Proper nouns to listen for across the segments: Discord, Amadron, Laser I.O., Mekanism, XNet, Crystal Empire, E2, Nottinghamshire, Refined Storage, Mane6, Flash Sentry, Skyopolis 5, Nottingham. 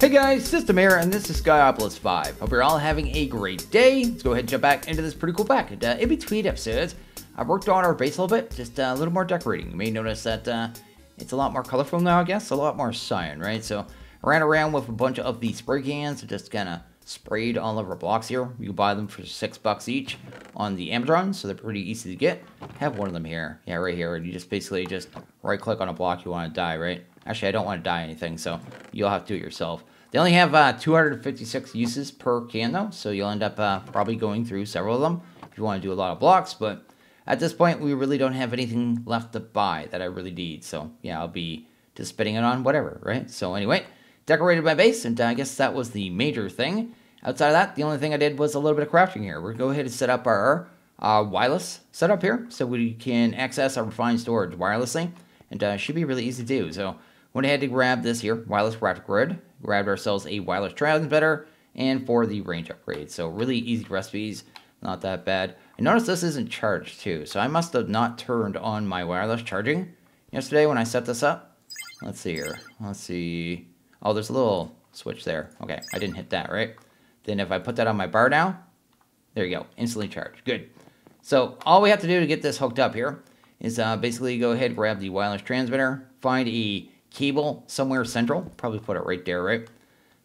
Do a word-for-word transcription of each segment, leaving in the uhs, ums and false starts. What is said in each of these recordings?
Hey guys, System Error, and this is Skyopolis five. Hope you're all having a great day. Let's go ahead and jump back into this pretty cool package. Uh, in between episodes, I've worked on our base a little bit, just uh, a little more decorating. You may notice that uh, it's a lot more colorful now, I guess, a lot more cyan, right? So I ran around with a bunch of these spray cans, just kind of sprayed all of our blocks here. You can buy them for six bucks each on the Amadron, so they're pretty easy to get. I have one of them here, yeah, right here. And you just basically just right-click on a block you want to dye, right? Actually, I don't want to dye anything, so you'll have to do it yourself. They only have uh, two hundred fifty-six uses per can, though, so you'll end up uh, probably going through several of them if you want to do a lot of blocks, but at this point, we really don't have anything left to buy that I really need, so yeah, I'll be just spitting it on whatever, right? So anyway, decorated my base, and uh, I guess that was the major thing. Outside of that, the only thing I did was a little bit of crafting here. We're going to go ahead and set up our uh, wireless setup here, so we can access our refined storage wirelessly, and uh, it should be really easy to do, so went ahead to grab this here, wireless graphic grid, grabbed ourselves a wireless transmitter, and for the range upgrade. So really easy recipes, not that bad. I noticed this isn't charged too, so I must have not turned on my wireless charging yesterday when I set this up. Let's see here, let's see. Oh, there's a little switch there. Okay, I didn't hit that, right? Then if I put that on my bar now, there you go, instantly charged, good. So all we have to do to get this hooked up here is uh, basically go ahead, grab the wireless transmitter, find a cable somewhere central, probably put it right there, right?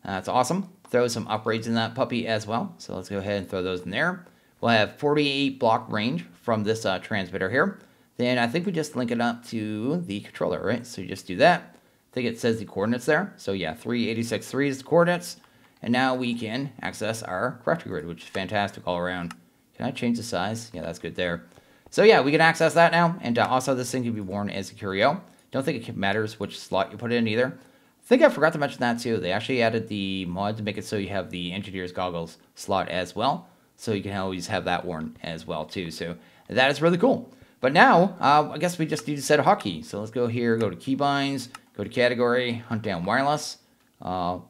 That's awesome. Throw some upgrades in that puppy as well. So let's go ahead and throw those in there. We'll have forty-eight block range from this uh, transmitter here. Then I think we just link it up to the controller, right? So you just do that. I think it says the coordinates there. So yeah, three eight six three is the coordinates. And now we can access our crafting grid, which is fantastic all around. Can I change the size? Yeah, that's good there. So yeah, we can access that now. And uh, also this thing can be worn as a curio. Don't think it matters which slot you put it in either. I think I forgot to mention that too. They actually added the mod to make it so you have the engineer's goggles slot as well. So you can always have that worn as well too. So that is really cool. But now, uh, I guess we just need to set a hotkey. So let's go here, go to keybinds, go to category, hunt down wireless. Uh,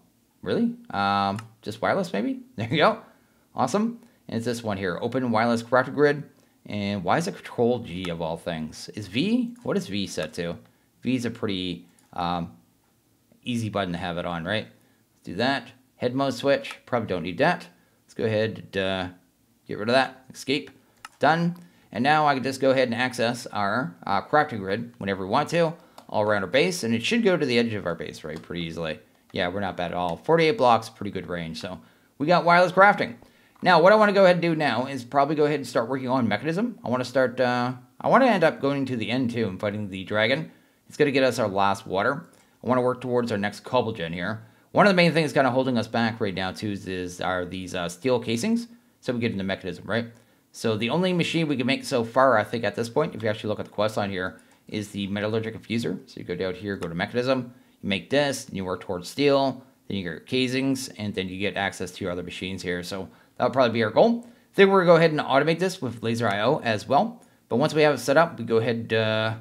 really? Um, just wireless maybe? There you go. Awesome. And it's this one here, open wireless crafter grid. And why is it control G of all things? Is V? What is V set to? V is a pretty um, easy button to have it on, right? Let's do that. Head mode switch, probably don't need that. Let's go ahead and uh, get rid of that, escape, done. And now I can just go ahead and access our uh, crafting grid whenever we want to, all around our base, and it should go to the edge of our base, right, pretty easily. Yeah, we're not bad at all. forty-eight blocks, pretty good range, so we got wireless crafting. Now, what I wanna go ahead and do now is probably go ahead and start working on Mekanism. I wanna start, uh, I wanna end up going to the end too and fighting the dragon. It's going to get us our last water. I want to work towards our next cobble gen here. One of the main things kind of holding us back right now, too, is, is are these uh, steel casings. So we get into Mekanism, right? So the only machine we can make so far, I think, at this point, if you actually look at the quest line here, is the metallurgic infuser. So you go down here, go to Mekanism, you make this, and you work towards steel, then you get your casings, and then you get access to your other machines here. So that'll probably be our goal. I think we're going to go ahead and automate this with Laser I O as well. But once we have it set up, we go ahead and... Uh,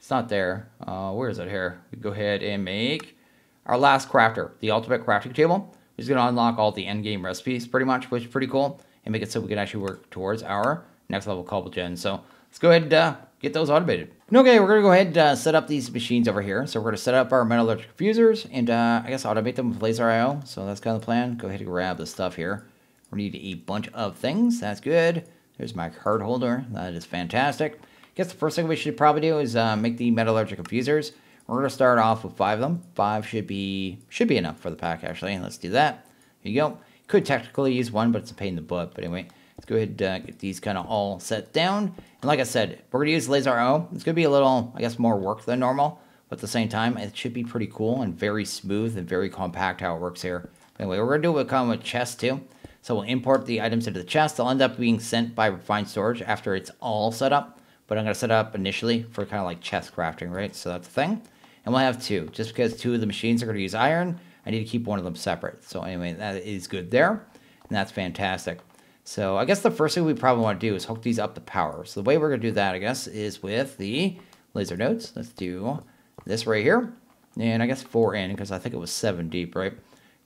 It's not there. Uh, where is it here? We go ahead and make our last crafter, the ultimate crafting table. Which is going to unlock all the end game recipes pretty much, which is pretty cool. And make it so we can actually work towards our next level cobble gen. So let's go ahead and uh, get those automated. Okay, we're going to go ahead and uh, set up these machines over here. So we're going to set up our metallurgic fusers and uh, I guess automate them with laser I O. So that's kind of the plan. Go ahead and grab the stuff here. We need a bunch of things. That's good. There's my card holder. That is fantastic. I guess the first thing we should probably do is uh, make the metallurgic infusers. We're going to start off with five of them. Five should be should be enough for the pack, actually. Let's do that. There you go. Could technically use one, but it's a pain in the butt. But anyway, let's go ahead and uh, get these kind of all set down. And like I said, we're going to use Laser I O. It's going to be a little, I guess, more work than normal. But at the same time, it should be pretty cool and very smooth and very compact how it works here. But anyway, we're going to do what comes with chest, too. So we'll import the items into the chest. They'll end up being sent by Refined Storage after it's all set up. But I'm going to set it up initially for kind of like chest crafting, right? So that's the thing. And we'll have two. Just because two of the machines are going to use iron, I need to keep one of them separate. So anyway, that is good there. And that's fantastic. So I guess the first thing we probably want to do is hook these up to power. So the way we're going to do that, I guess, is with the laser nodes. Let's do this right here. And I guess four in, because I think it was seven deep, right?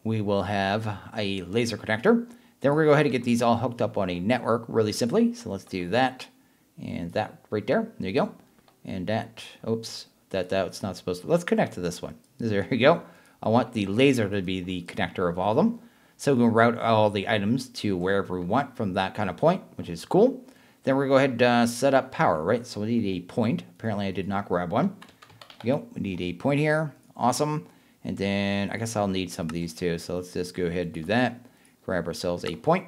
We will have a laser connector. Then we're going to go ahead and get these all hooked up on a network really simply. So let's do that. And that right there, there you go. And that, oops, that that's not supposed to, let's connect to this one. There you go. I want the laser to be the connector of all of them. So we can route all the items to wherever we want from that kind of point, which is cool. Then we're going to go ahead and uh, set up power, right? So we need a point. Apparently I did not grab one. There we go. We need a point here. Awesome. And then I guess I'll need some of these too. So let's just go ahead and do that. Grab ourselves a point.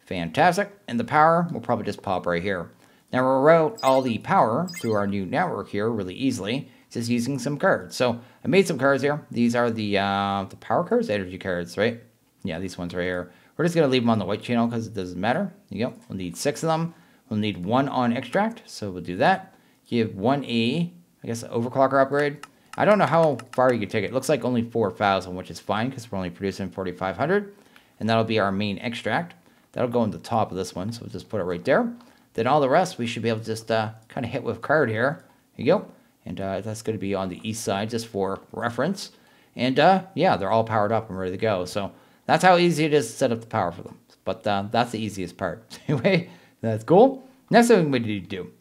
Fantastic. And the power will probably just pop right here. Now we'll route all the power through our new network here really easily, just using some cards. So I made some cards here. These are the uh, the power cards, energy cards, right? Yeah, these ones right here. We're just going to leave them on the white channel because it doesn't matter. There you go. We'll need six of them. We'll need one on extract, so we'll do that. Give one a, I guess, an overclocker upgrade. I don't know how far you can take it. It looks like only four thousand, which is fine because we're only producing forty-five hundred. And that'll be our main extract. That'll go on the top of this one, so we'll just put it right there. Then all the rest, we should be able to just uh, kind of hit with card here. There you go. And uh, that's going to be on the east side just for reference. And uh, yeah, they're all powered up and ready to go. So that's how easy it is to set up the power for them. But uh, that's the easiest part. Anyway, that's cool. Next thing we need to do.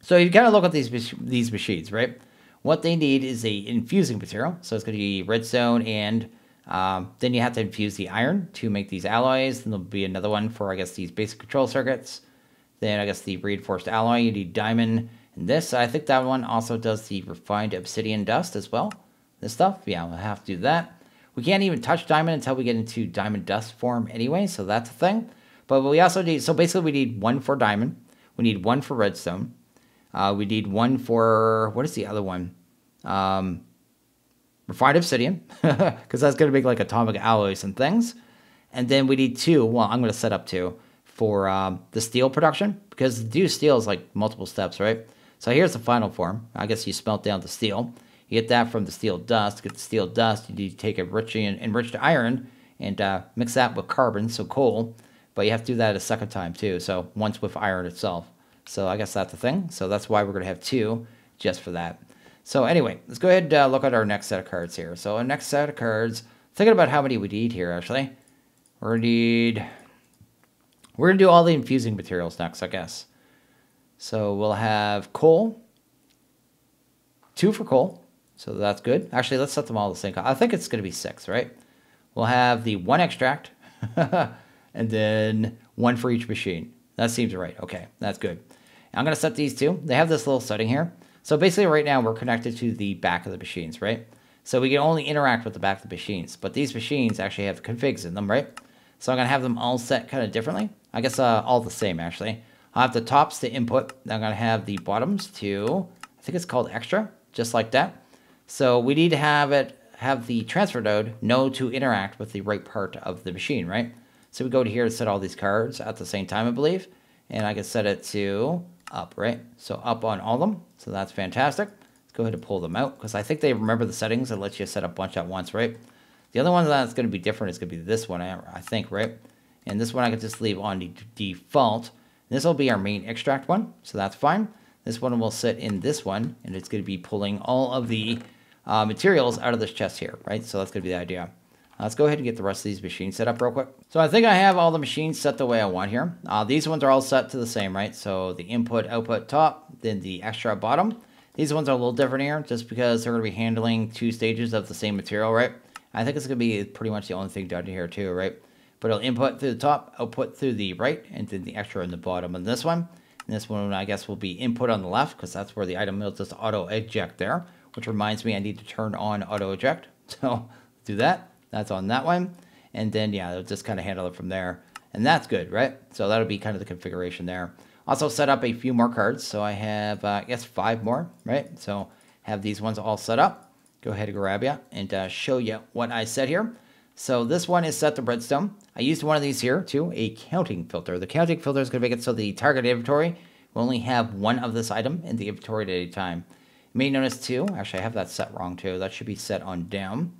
So you kind of look at these mach these machines, right? What they need is a infusing material. So it's going to be redstone, and um, then you have to infuse the iron to make these alloys. And there'll be another one for, I guess, these basic control circuits. Then I guess the reinforced alloy, you need diamond. And this, I think that one also does the refined obsidian dust as well. This stuff, yeah, we'll have to do that. We can't even touch diamond until we get into diamond dust form anyway, so that's a thing. But we also need, so basically we need one for diamond. We need one for redstone. Uh, we need one for, what is the other one? Um, refined obsidian, because that's going to make like atomic alloys and things. And then we need two, well, I'm going to set up two, for um, the steel production, because to do steel is like multiple steps, right? So here's the final form. I guess you smelt down the steel. You get that from the steel dust. To get the steel dust, you need to take enriching, enriched iron and uh, mix that with carbon, so coal. But you have to do that a second time too, so once with iron itself. So I guess that's the thing. So that's why we're going to have two just for that. So anyway, let's go ahead and uh, look at our next set of cards here. So our next set of cards, thinking about how many we need here, actually. We're going to need... We're going to do all the infusing materials next, I guess. So we'll have coal. Two for coal. So that's good. Actually, let's set them all the same. I think it's going to be six, right? We'll have the one extract. And then one for each machine. That seems right. Okay, that's good. I'm going to set these two. They have this little setting here. So basically right now we're connected to the back of the machines, right? So we can only interact with the back of the machines. But these machines actually have configs in them, right? So I'm going to have them all set kind of differently. I guess uh, all the same, actually. I'll have the tops to input. I'm going to have the bottoms to, I think it's called extra, just like that. So we need to have it, have the transfer node know to interact with the right part of the machine, right? So we go to here to set all these cards at the same time, I believe. And I can set it to up, right? So up on all of them. So that's fantastic. Let's go ahead and pull them out because I think they remember the settings and lets you set a bunch at once, right? The other one that's going to be different is going to be this one, I think, right? And this one I can just leave on the default. This will be our main extract one, so that's fine. This one will sit in this one, and it's going to be pulling all of the uh, materials out of this chest here, right? So that's going to be the idea. Uh, let's go ahead and get the rest of these machines set up real quick. So I think I have all the machines set the way I want here. Uh, these ones are all set to the same, right? So the input, output, top, then the extra bottom. These ones are a little different here just because they're going to be handling two stages of the same material, right? I think it's going to be pretty much the only thing done here too, right? But it'll input through the top, output through the right, and then the extra in the bottom on this one. And this one, I guess, will be input on the left, because that's where the item will just auto-eject there, which reminds me I need to turn on auto-eject. So do that. That's on that one. And then, yeah, it'll just kind of handle it from there. And that's good, right? So that'll be kind of the configuration there. Also set up a few more cards. So I have, uh, I guess, five more, right? So have these ones all set up. Go ahead and grab you and uh, show you what I said here. So this one is set to redstone. I used one of these here too, a counting filter. The counting filter is going to make it so the target inventory will only have one of this item in the inventory at any time. You may notice too, actually I have that set wrong too. That should be set on down.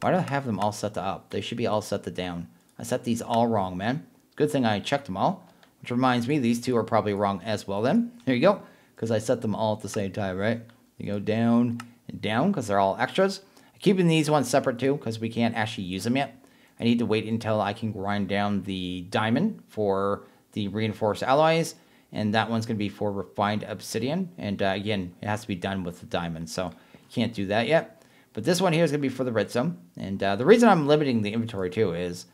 Why do I have them all set to up? They should be all set to down. I set these all wrong, man. Good thing I checked them all, which reminds me these two are probably wrong as well then. There you go, because I set them all at the same time, right? You go down and down because they're all extras. Keeping these ones separate too, because we can't actually use them yet. I need to wait until I can grind down the diamond for the reinforced alloys. And that one's going to be for refined obsidian. And uh, again, it has to be done with the diamond. So can't do that yet. But this one here is going to be for the redstone. And uh, the reason I'm limiting the inventory too is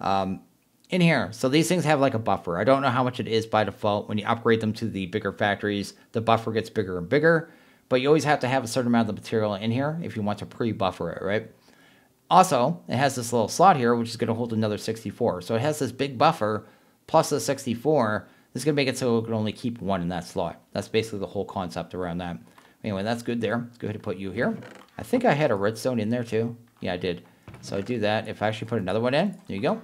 um, in here. So these things have like a buffer. I don't know how much it is by default. When you upgrade them to the bigger factories, the buffer gets bigger and bigger. But you always have to have a certain amount of the material in here if you want to pre-buffer it, right? Also, it has this little slot here, which is going to hold another sixty-four. So it has this big buffer plus the sixty-four. This is going to make it so it can only keep one in that slot. That's basically the whole concept around that. Anyway, that's good there. Let's go ahead and put you here. I think I had a redstone in there too. Yeah, I did. So I do that. If I actually put another one in, there you go.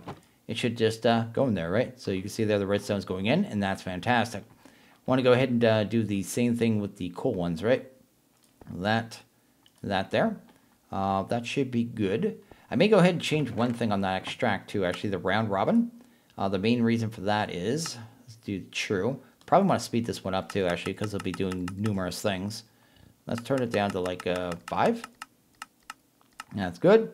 It should just uh, go in there, right? So you can see there the redstone's going in, and that's fantastic. Want to go ahead and uh, do the same thing with the coal ones, right? That, that there. Uh, that should be good. I may go ahead and change one thing on that extract too, actually, the round robin. Uh, the main reason for that is, let's do true. Probably want to speed this one up too, actually, because it'll be doing numerous things. Let's turn it down to like uh, five. That's good.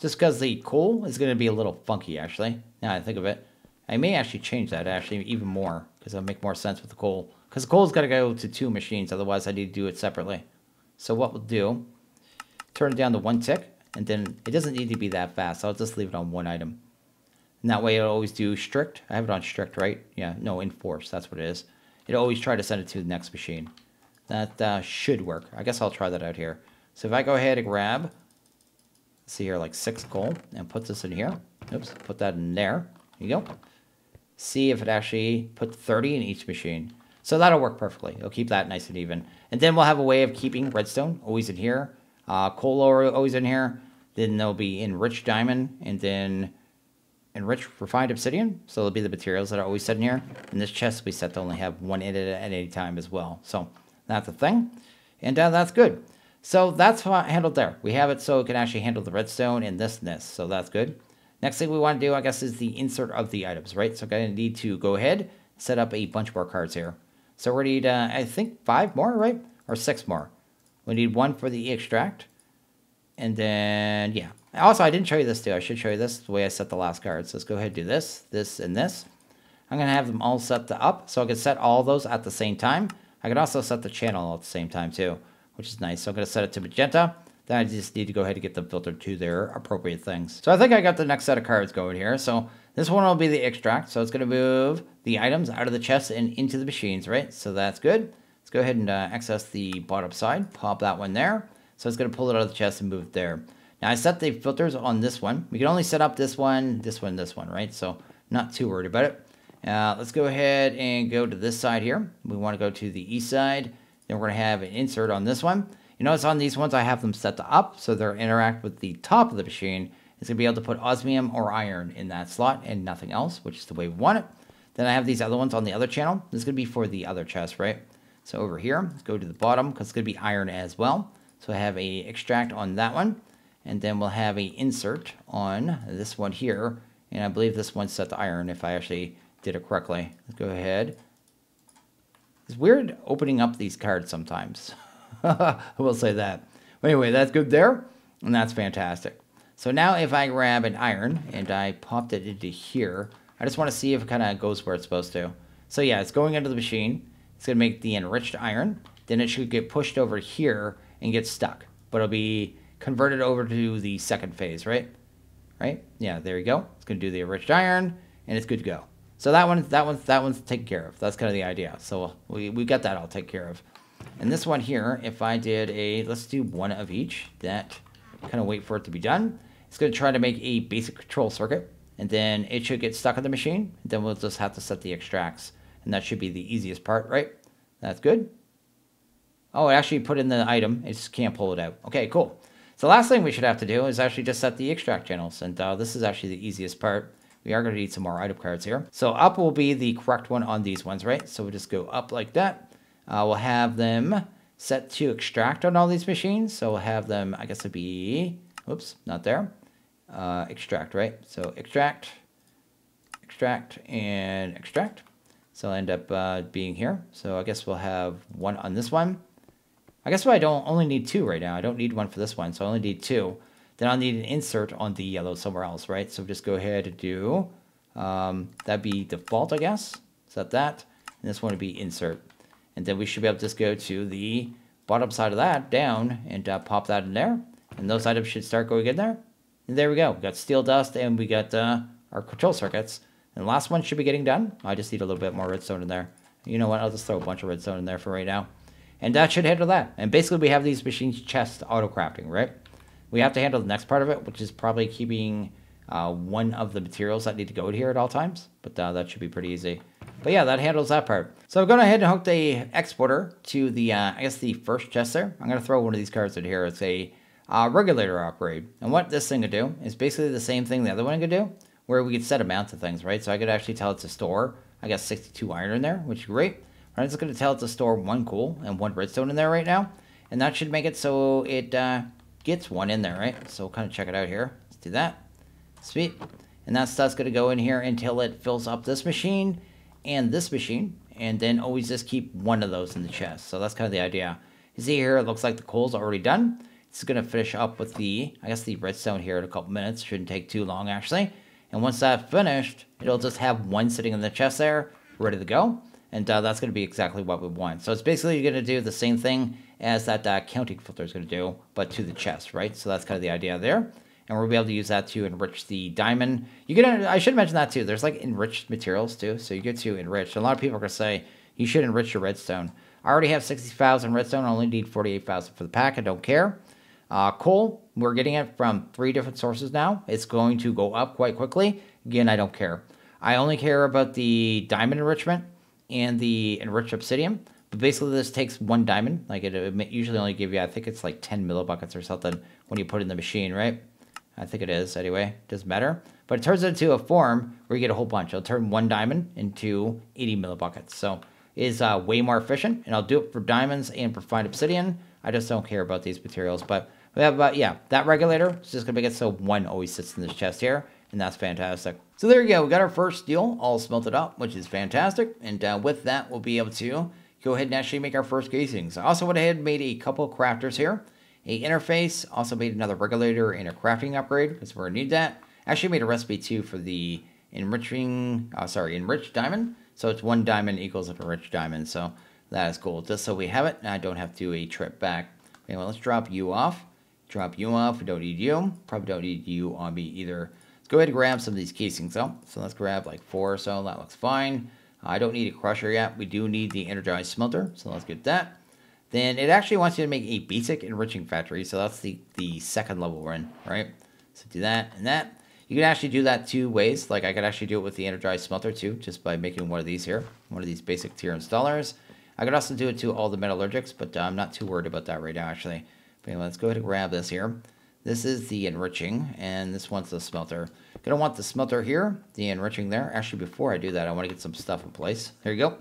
Just because the coal is going to be a little funky, actually, now that I think of it. I may actually change that, actually, even more, because it'll make more sense with the coal. Because the coal's got to go to two machines, otherwise I need to do it separately. So what we'll do, turn it down to one tick, and then it doesn't need to be that fast, so I'll just leave it on one item. And that way it'll always do strict. I have it on strict, right? Yeah, no, enforce, that's what it is. It'll always try to send it to the next machine. That uh, should work. I guess I'll try that out here. So if I go ahead and grab, see here, like six coal, and put this in here. Oops, put that in there. There you go. See if it actually put thirty in each machine. So that'll work perfectly. It'll keep that nice and even. And then we'll have a way of keeping redstone always in here. Uh, coal ore always in here. Then there'll be enriched diamond, and then enriched refined obsidian. So there'll be the materials that are always set in here. And this chest will be set to only have one in it at any time as well. So that's a thing. And uh, that's good. So that's handled there. We have it so it can actually handle the redstone and this and this. So that's good. Next thing we want to do, I guess, is the insert of the items, right? So I'm going to need to go ahead, set up a bunch more cards here. So we're going to need, uh, I think, five more, right? Or six more. We need one for the extract. And then, yeah. Also, I didn't show you this, too. I should show you this, the way I set the last card. So let's go ahead and do this, this, and this. I'm going to have them all set to up. So I can set all those at the same time. I can also set the channel all at the same time, too, which is nice. So I'm going to set it to magenta. Then I just need to go ahead and get them filtered to their appropriate things. So I think I got the next set of cards going here. So this one will be the extract. So it's going to move the items out of the chest and into the machines, right? So that's good. Let's go ahead and uh, access the bottom side. Pop that one there. So it's going to pull it out of the chest and move it there. Now I set the filters on this one. We can only set up this one, this one, this one, right? So not too worried about it. Uh, let's go ahead and go to this side here. We want to go to the east side. Then we're going to have an insert on this one. You notice on these ones, I have them set to up, so they'll interact with the top of the machine. It's going to be able to put osmium or iron in that slot and nothing else, which is the way we want it. Then I have these other ones on the other channel. This is going to be for the other chest, right? So over here, let's go to the bottom, because it's going to be iron as well. So I have a extract on that one, and then we'll have a insert on this one here. And I believe this one's set to iron, if I actually did it correctly. Let's go ahead. It's weird opening up these cards sometimes. I will say that. But anyway, that's good there, and that's fantastic. So now if I grab an iron and I popped it into here, I just want to see if it kind of goes where it's supposed to. So yeah, it's going into the machine. It's going to make the enriched iron. Then it should get pushed over here and get stuck. But it'll be converted over to the second phase, right? Right? Yeah, there you go. It's going to do the enriched iron, and it's good to go. So that one, that one's, that one's taken care of. That's kind of the idea. So we, we got that all taken care of. And this one here, if I did a, let's do one of each, that, kind of wait for it to be done. It's going to try to make a basic control circuit, and then it should get stuck in the machine. Then we'll just have to set the extracts, and that should be the easiest part, right? That's good. Oh, it actually put in the item. It just can't pull it out. Okay, cool. So the last thing we should have to do is actually just set the extract channels, and uh, this is actually the easiest part. We are going to need some more item cards here. So up will be the correct one on these ones, right? So we'll just go up like that. Uh, we'll have them set to extract on all these machines. So we'll have them, I guess it'd be, oops, not there. Uh, extract, right? So extract, extract, and extract. So I'll end up uh, being here. So I guess we'll have one on this one. I guess I don't only need two right now. I don't need one for this one, so I only need two. Then I'll need an insert on the yellow somewhere else, right? So just go ahead and do, um, that'd be default, I guess. Set that, and this one would be insert. And then we should be able to just go to the bottom side of that down and uh, pop that in there. And those items should start going in there. And there we go. We got steel dust and we got uh, our control circuits. And the last one should be getting done. I just need a little bit more redstone in there. You know what? I'll just throw a bunch of redstone in there for right now. And that should handle that. And basically we have these machines chest auto-crafting, right? We have to handle the next part of it, which is probably keeping uh, one of the materials that need to go in here at all times. But uh, that should be pretty easy. But yeah, that handles that part. So I'm going ahead and hook the exporter to the, uh, I guess, the first chest there. I'm going to throw one of these cards in here. It's a uh, regulator upgrade. And what this thing could do is basically the same thing the other one could do, where we could set amounts of things, right? So I could actually tell it to store, I got sixty-two iron in there, which is great. I'm just going to tell it to store one coal and one redstone in there right now. And that should make it so it uh, gets one in there, right? So we'll kind of check it out here. Let's do that. Sweet. And that stuff's going to go in here until it fills up this machine and this machine. And then always just keep one of those in the chest. So that's kind of the idea. You see here, it looks like the coal's already done. It's going to finish up with the, I guess, the redstone here in a couple minutes. Shouldn't take too long, actually. And once that's finished, it'll just have one sitting in the chest there, ready to go. And uh, that's going to be exactly what we want. So it's basically going to do the same thing as that uh, counting filter is going to do, but to the chest, right? So that's kind of the idea there. And we'll be able to use that to enrich the diamond. You can, I should mention that too. There's like enriched materials too. So you get to enrich. A lot of people are going to say, you should enrich your redstone. I already have sixty thousand redstone. I only need forty-eight thousand for the pack. I don't care. Uh, coal, we're getting it from three different sources now. It's going to go up quite quickly. Again, I don't care. I only care about the diamond enrichment and the enriched obsidian. But basically this takes one diamond. Like it, it usually only give you, I think it's like ten millibuckets or something when you put in the machine, right? I think it is anyway. Doesn't matter. But it turns into a form where you get a whole bunch. It'll turn one diamond into eighty millibuckets. So it is uh, way more efficient. And I'll do it for diamonds and for refined obsidian. I just don't care about these materials, but we have about, yeah, that regulator is just going to make it so one always sits in this chest here, and that's fantastic. So there you go. We got our first steel all smelted up, which is fantastic, and uh, with that, we'll be able to go ahead and actually make our first casings. I also went ahead and made a couple crafters here, a interface, also made another regulator and a crafting upgrade, because we're going to need that. Actually made a recipe, too, for the enriching, uh, sorry, enriched diamond, so it's one diamond equals an enriched diamond, so that is cool. Just so we have it, and I don't have to do a trip back. Anyway, let's drop you off. Drop you off. We don't need you. Probably don't need you on me either. Let's go ahead and grab some of these casings though. So let's grab like four or so. That looks fine. I don't need a crusher yet. We do need the energized smelter. So let's get that. Then it actually wants you to make a basic enriching factory. So that's the, the second level we're in, right? So do that and that. You can actually do that two ways. Like I could actually do it with the energized smelter too, just by making one of these here. One of these basic tier installers. I could also do it to all the metallurgics, but uh, I'm not too worried about that right now actually. Anyway, let's go ahead and grab this here. This is the enriching, and this one's the smelter. Gonna want the smelter here, the enriching there. Actually, before I do that, I want to get some stuff in place. There you go.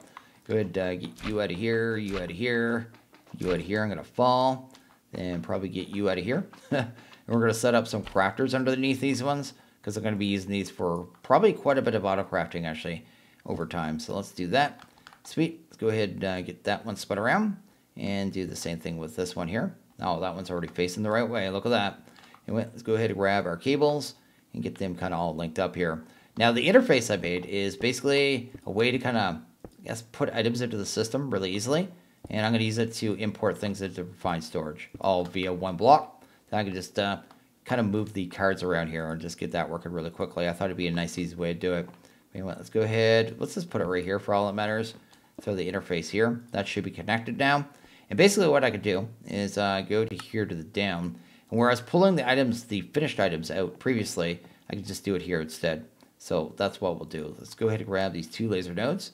Go ahead, uh, get you out of here, you out of here, you out of here. I'm gonna fall, and probably get you out of here. And we're gonna set up some crafters underneath these ones, because I'm gonna be using these for probably quite a bit of auto crafting actually over time. So let's do that. Sweet. Let's go ahead and uh, get that one spun around, and do the same thing with this one here. Oh, that one's already facing the right way. Look at that. Anyway, let's go ahead and grab our cables and get them kind of all linked up here. Now, the interface I made is basically a way to kind of, I guess, put items into the system really easily. And I'm going to use it to import things into refined storage, all via one block. Then I can just uh, kind of move the cards around here and just get that working really quickly. I thought it'd be a nice, easy way to do it. Anyway, let's go ahead. Let's just put it right here for all that matters. Throw the interface here. That should be connected now. And basically what I could do is uh, go to here to the down. And whereas pulling the items, the finished items out previously, I could just do it here instead. So that's what we'll do. Let's go ahead and grab these two laser nodes.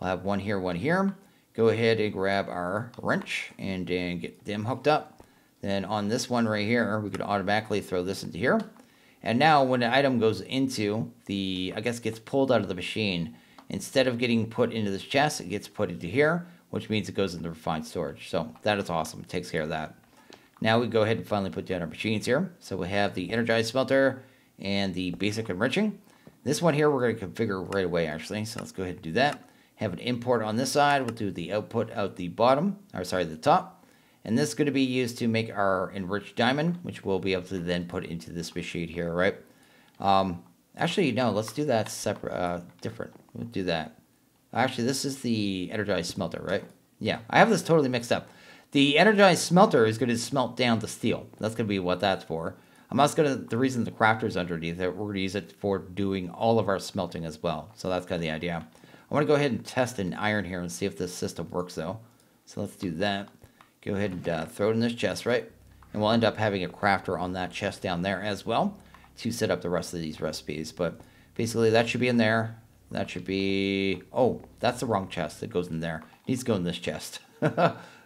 We'll have one here, one here. Go ahead and grab our wrench and then get them hooked up. Then on this one right here, we could automatically throw this into here. And now when the item goes into the, I guess gets pulled out of the machine, instead of getting put into this chest, it gets put into here, which means it goes into refined storage. So that is awesome. It takes care of that. Now we go ahead and finally put down our machines here. So we have the energized smelter and the basic enriching. This one here we're going to configure right away, actually. So let's go ahead and do that. Have an import on this side. We'll do the output out the bottom, or sorry, the top. And this is going to be used to make our enriched diamond, which we'll be able to then put into this machine here, right? Um, actually, no, let's do that separate, uh, different. We'll do that. Actually, this is the energized smelter, right? Yeah, I have this totally mixed up. The energized smelter is going to smelt down the steel. That's going to be what that's for. I'm also going to, the reason the crafter's underneath it, we're going to use it for doing all of our smelting as well. So that's kind of the idea. I want to go ahead and test an iron here and see if this system works though. So let's do that. Go ahead and uh, throw it in this chest, right? And we'll end up having a crafter on that chest down there as well to set up the rest of these recipes. But basically that should be in there. That should be, oh, that's the wrong chest that goes in there. It needs to go in this chest.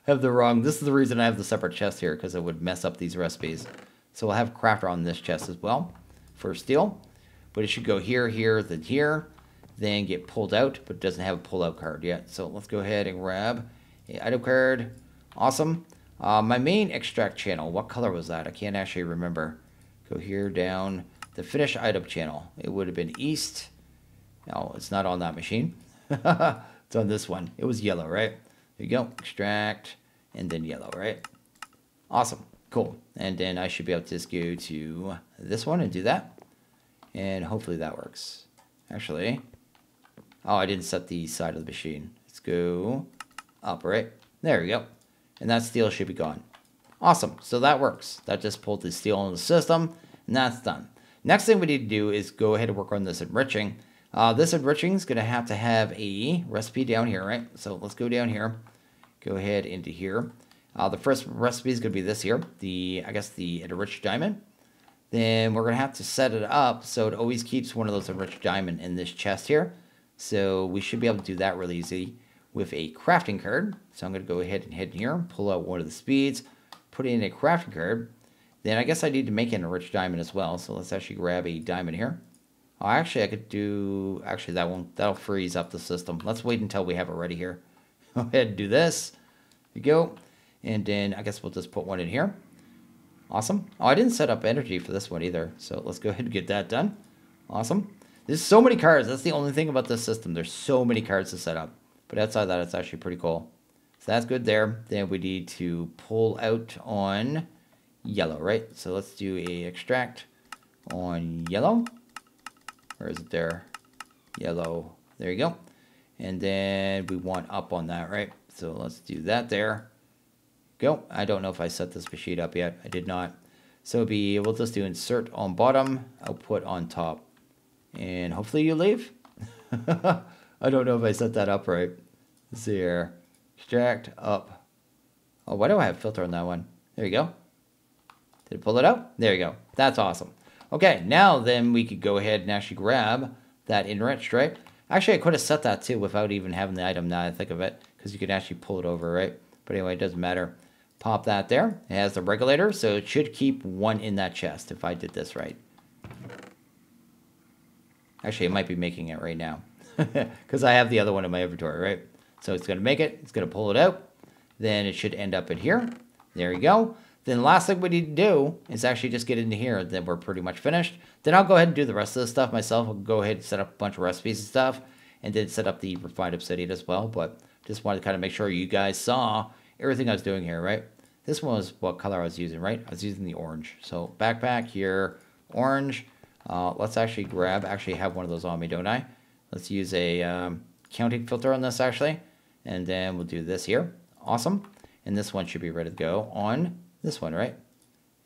Have the wrong, this is the reason I have the separate chest here, because it would mess up these recipes. So we'll have crafter on this chest as well for steel, but it should go here, here, then here, then get pulled out, but it doesn't have a pull out card yet. So let's go ahead and grab an item card. Awesome. Uh, my main extract channel, what color was that? I can't actually remember. Go here down the finish item channel. It would have been east. No, it's not on that machine. It's on this one. It was yellow, right? There you go. Extract and then yellow, right? Awesome. Cool. And then I should be able to just go to this one and do that. And hopefully that works. Actually, oh, I didn't set the side of the machine. Let's go up, right? There we go. And that steel should be gone. Awesome. So that works. That just pulled the steel in the system and that's done. Next thing we need to do is go ahead and work on this enriching. Uh, this enriching is going to have to have a recipe down here, right? So let's go down here. Go ahead into here. Uh, the first recipe is going to be this here, the, I guess, the enriched diamond. Then we're going to have to set it up so it always keeps one of those enriched diamond in this chest here. So we should be able to do that really easy with a crafting card. So I'm going to go ahead and head in here, pull out one of the speeds, put in a crafting card. Then I guess I need to make an enriched diamond as well. So let's actually grab a diamond here. Oh, actually, I could do, actually, that won't, that'll freeze up the system. Let's wait until we have it ready here. Go ahead and do this. There you go. And then I guess we'll just put one in here. Awesome. Oh, I didn't set up energy for this one either. So let's go ahead and get that done. Awesome. There's so many cards. That's the only thing about this system. There's so many cards to set up. But outside that, it's actually pretty cool. So that's good there. Then we need to pull out on yellow, right? So let's do a extract on yellow. Or is it there? Yellow. There you go. And then we want up on that, right? So let's do that there. Go. I don't know if I set this machine up yet. I did not. So it'll be, we'll just do insert on bottom, output on top. And hopefully you leave. I don't know if I set that up right. Let's see here. Extract up. Oh, why do I have filter on that one? There you go. Did it pull it out? There you go. That's awesome. Okay, now then we could go ahead and actually grab that enriched, right? Actually, I could have set that too without even having the item now that I think of it, because you can actually pull it over, right? But anyway, it doesn't matter. Pop that there. It has the regulator, so it should keep one in that chest if I did this right. Actually, it might be making it right now. Because I have the other one in my inventory, right? So it's going to make it. It's going to pull it out. Then it should end up in here. There you go. Then the last thing we need to do is actually just get into here. Then we're pretty much finished. Then I'll go ahead and do the rest of the stuff myself. I'll go ahead and set up a bunch of recipes and stuff. And then set up the refined obsidian as well. But just wanted to kind of make sure you guys saw everything I was doing here, right? This one was what color I was using, right? I was using the orange. So backpack here, orange. Uh, let's actually grab, actually have one of those on me, don't I? Let's use a um, counting filter on this actually. And then we'll do this here. Awesome. And this one should be ready to go on this one, right?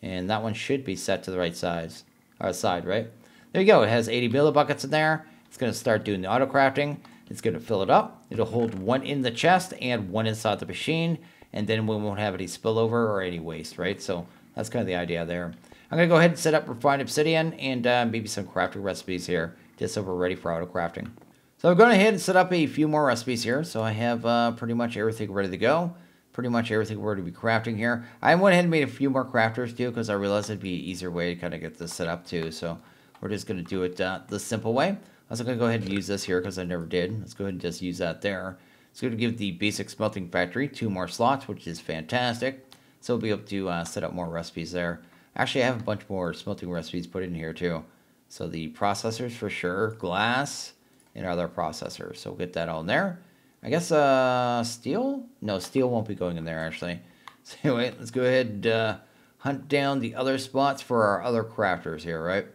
And that one should be set to the right size, or side, right? There you go. It has eighty millibuckets in there. It's going to start doing the auto crafting. It's going to fill it up. It'll hold one in the chest and one inside the machine. And then we won't have any spillover or any waste, right? So that's kind of the idea there. I'm going to go ahead and set up refined obsidian and uh, maybe some crafting recipes here, just so we're ready for auto crafting. So I'm going ahead and set up a few more recipes here. So I have uh, pretty much everything ready to go. Pretty much everything we're going to be crafting here. I went ahead and made a few more crafters too, because I realized it'd be an easier way to kind of get this set up too. So we're just going to do it uh, the simple way. I'm also going to go ahead and use this here because I never did. Let's go ahead and just use that there. It's going to give the basic smelting factory two more slots, which is fantastic. So we'll be able to uh, set up more recipes there. Actually, I have a bunch more smelting recipes put in here too. So the processors for sure, glass and other processors. So we'll get that all in there. I guess uh, steel? No, steel won't be going in there actually. So anyway, let's go ahead and uh, hunt down the other spots for our other crafters here, right?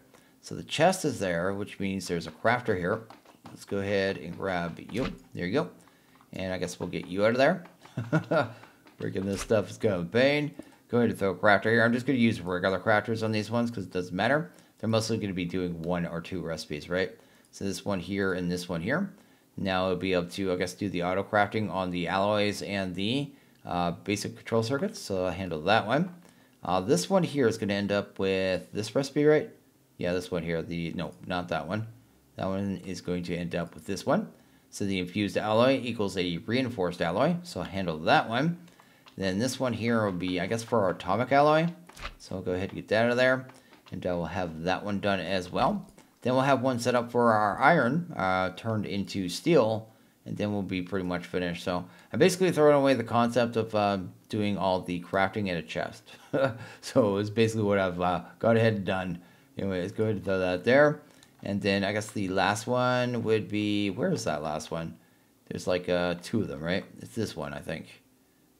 So the chest is there, which means there's a crafter here. Let's go ahead and grab you. There you go. And I guess we'll get you out of there. Freaking this stuff is going bane. Going to throw a crafter here. I'm just going to use regular crafters on these ones because it doesn't matter. They're mostly going to be doing one or two recipes, right? So this one here and this one here. Now it'll be up to, I guess, do the auto crafting on the alloys and the uh, basic control circuits. So I'll handle that one. Uh, this one here is going to end up with this recipe, right? Yeah, this one here. The no, not that one. That one is going to end up with this one. So the infused alloy equals a reinforced alloy. So I'll handle that one. Then this one here will be, I guess, for our atomic alloy. So I'll go ahead and get that out of there. And I will have that one done as well. Then we'll have one set up for our iron uh, turned into steel. And then we'll be pretty much finished. So I'm basically throwing away the concept of uh, doing all the crafting in a chest. So it's basically what I've uh, gone ahead and done. Anyway, let's go ahead and throw that there. And then I guess the last one would be, where is that last one? There's like uh, two of them, right? It's this one, I think.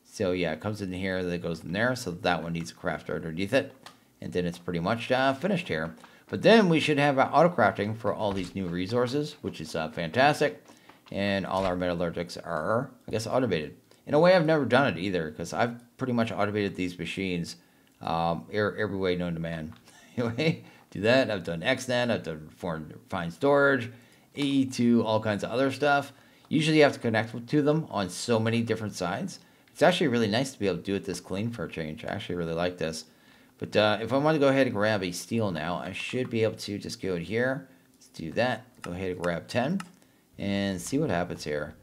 So yeah, it comes in here, that goes in there. So that one needs a crafter underneath it. And then it's pretty much uh, finished here. But then we should have auto crafting for all these new resources, which is uh, fantastic. And all our metallurgics are, I guess, automated. In a way, I've never done it either, because I've pretty much automated these machines um, every way known to man. Anyway, do that. I've done X net, I've done Refined Storage, E two, all kinds of other stuff. Usually you have to connect to them on so many different sides. It's actually really nice to be able to do it this clean for a change. I actually really like this. But uh, if I want to go ahead and grab a steel now, I should be able to just go in here. Let's do that. Go ahead and grab ten and see what happens here.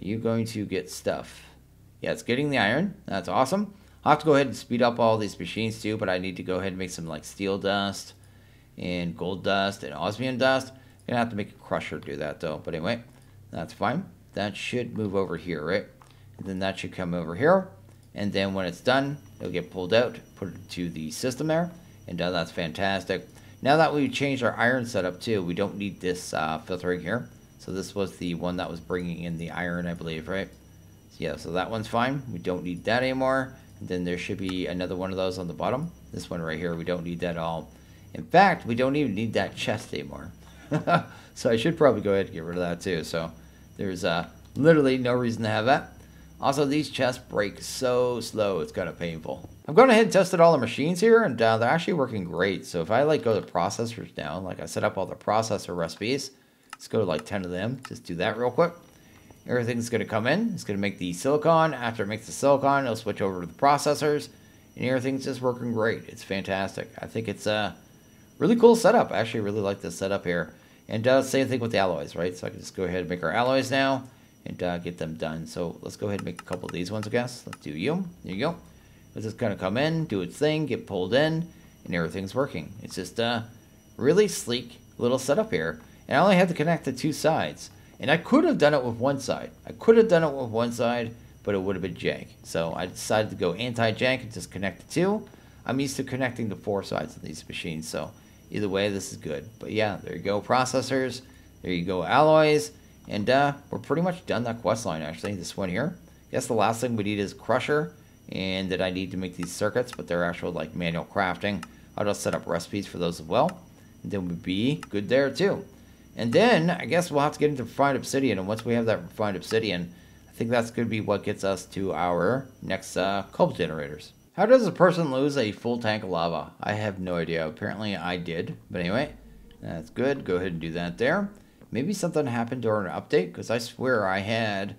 Are you going to get stuff? Yeah, it's getting the iron. That's awesome. I'll have to go ahead and speed up all these machines too, but I need to go ahead and make some like steel dust and gold dust and osmium dust. I'm going to have to make a crusher to do that though. But anyway, that's fine. That should move over here, right? And then that should come over here. And then when it's done, it'll get pulled out, put it to the system there. And now that's fantastic. Now that we've changed our iron setup too, we don't need this uh, filtering here. So this was the one that was bringing in the iron, I believe, right? So yeah, so that one's fine. We don't need that anymore. And then there should be another one of those on the bottom. This one right here, we don't need that at all. In fact, we don't even need that chest anymore. So I should probably go ahead and get rid of that too. So there's uh, literally no reason to have that. Also, these chests break so slow, it's kind of painful. I've gone ahead and tested all the machines here, and uh, they're actually working great. So if I like go to processors now, like I set up all the processor recipes, let's go to like ten of them, just do that real quick. Everything's gonna come in, it's gonna make the silicon. After it makes the silicon, it'll switch over to the processors, and everything's just working great. It's fantastic. I think it's a really cool setup. I actually really like this setup here. And uh, same thing with the alloys, right? So I can just go ahead and make our alloys now. And uh, get them done. So let's go ahead and make a couple of these ones, I guess. Let's do you. There you go. It's just going to come in, do its thing, get pulled in, and everything's working. It's just a really sleek little setup here. And I only had to connect the two sides. And I could have done it with one side. I could have done it with one side, but it would have been jank. So I decided to go anti-jank and just connect the two. I'm used to connecting the four sides of these machines. So either way, this is good. But yeah, there you go, processors. There you go, alloys. And uh, we're pretty much done that quest line, actually. This one here. I guess the last thing we need is crusher. And that I need to make these circuits, but they're actual, like, manual crafting. I'll just set up recipes for those as well. And then we'll be good there, too. And then, I guess we'll have to get into refined obsidian. And once we have that refined obsidian, I think that's going to be what gets us to our next uh, coal generators. How does a person lose a full tank of lava? I have no idea. Apparently, I did. But anyway, that's good. Go ahead and do that there. Maybe something happened during an update, because I swear I had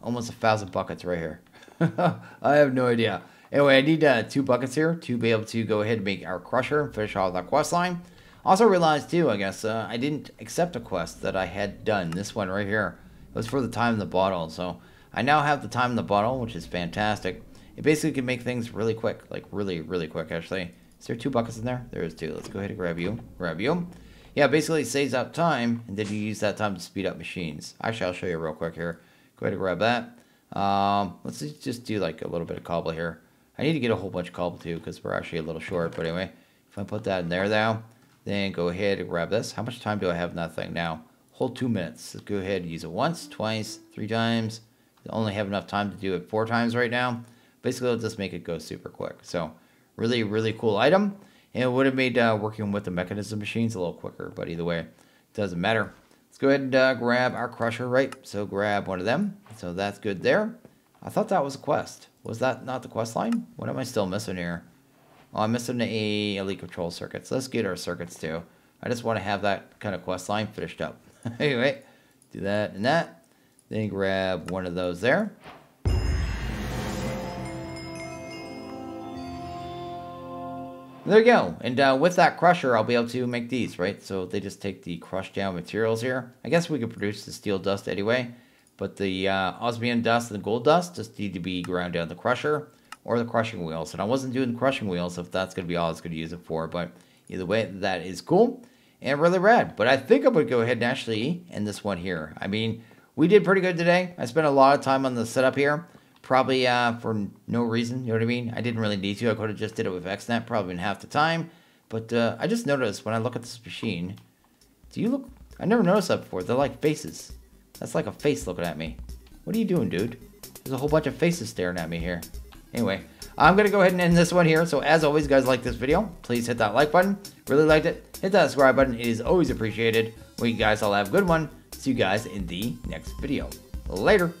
almost a thousand buckets right here. I have no idea. Anyway, I need uh, two buckets here to be able to go ahead and make our crusher and finish all that quest line. Also realized too, I guess, uh, I didn't accept a quest that I had done. This one right here. It was for the time in the bottle. So I now have the time in the bottle, which is fantastic. It basically can make things really quick. Like really, really quick, actually. Is there two buckets in there? There is two. Let's go ahead and grab you. Grab you. Yeah, basically it saves up time, and then you use that time to speed up machines. Actually, I'll show you real quick here. Go ahead and grab that. Um, let's just do like a little bit of cobble here. I need to get a whole bunch of cobble too, because we're actually a little short. But anyway, if I put that in there now, then go ahead and grab this. How much time do I have in that thing now? Whole two minutes. Let's go ahead and use it once, twice, three times. I only have enough time to do it four times right now. Basically, it'll just make it go super quick. So really, really cool item. And it would have made uh, working with the Mekanism machines a little quicker. But either way, it doesn't matter. Let's go ahead and uh, grab our crusher, right? So grab one of them. So that's good there. I thought that was a quest. Was that not the quest line? What am I still missing here? Oh, I'm missing the elite control circuits. Let's get our circuits too. I just want to have that kind of quest line finished up. Anyway, do that and that. Then grab one of those there. There you go. And uh, with that crusher, I'll be able to make these, right? So they just take the crushed down materials here. I guess we could produce the steel dust anyway. But the uh, osmium dust and the gold dust just need to be ground down the crusher or the crushing wheels. And I wasn't doing the crushing wheels, if that's going to be all I was going to use it for. But either way, that is cool and really rad. But I think I'm going to go ahead and actually end this one here. I mean, we did pretty good today. I spent a lot of time on the setup here. Probably uh, for no reason, you know what I mean? I didn't really need to. I could have just did it with XNet probably in half the time. But uh, I just noticed when I look at this machine, do you look? I never noticed that before. They're like faces. That's like a face looking at me. What are you doing, dude? There's a whole bunch of faces staring at me here. Anyway, I'm going to go ahead and end this one here. So as always, guys, like this video. Please hit that like button. Really liked it. Hit that subscribe button. It is always appreciated. Well, you guys all have a good one. See you guys in the next video. Later.